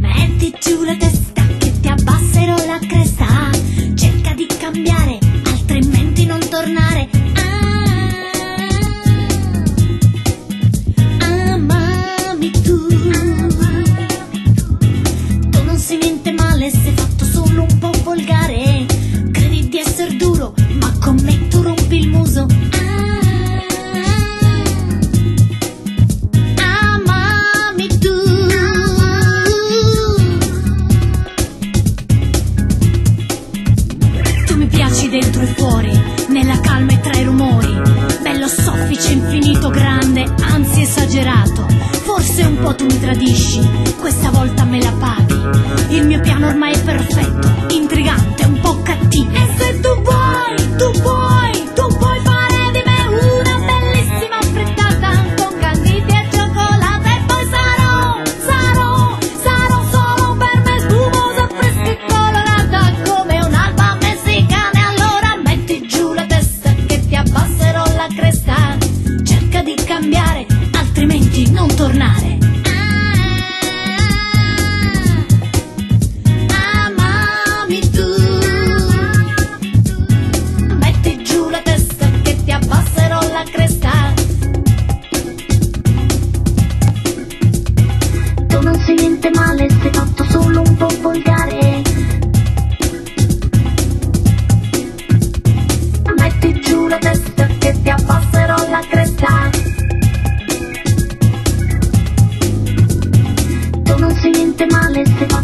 Metti giù la testa che ti abbasserò la cresta. Cerca di cambiare, altrimenti non tornare. Amami tu. Tu non sei niente male, sei fatto solo un po' volgare. Credi di essere duro, ma con me tu rompi il muso. Dentro e fuori, nella calma e tra i rumori, bello soffice, infinito, grande, anzi esagerato. Forse un po' tu mi tradisci, questa volta me la paghi. Il mio piano ormai è perfetto, intrigante, un po' cattivo. E se tu vuoi, tu puoi, tu puoi fare di me una bellissima frittata con canditi e cioccolata. E poi sarò solo per me spumosa, fresca e colorata come un'alba messicana. Cambiare, altrimenti non tornare. Amami tu. Metti giù la testa che ti abbasserò la cresta. Tu non sei niente male, sei fatto solo un po' volgare. Metti giù la testa che ti abbasserò la cresta. Niente male se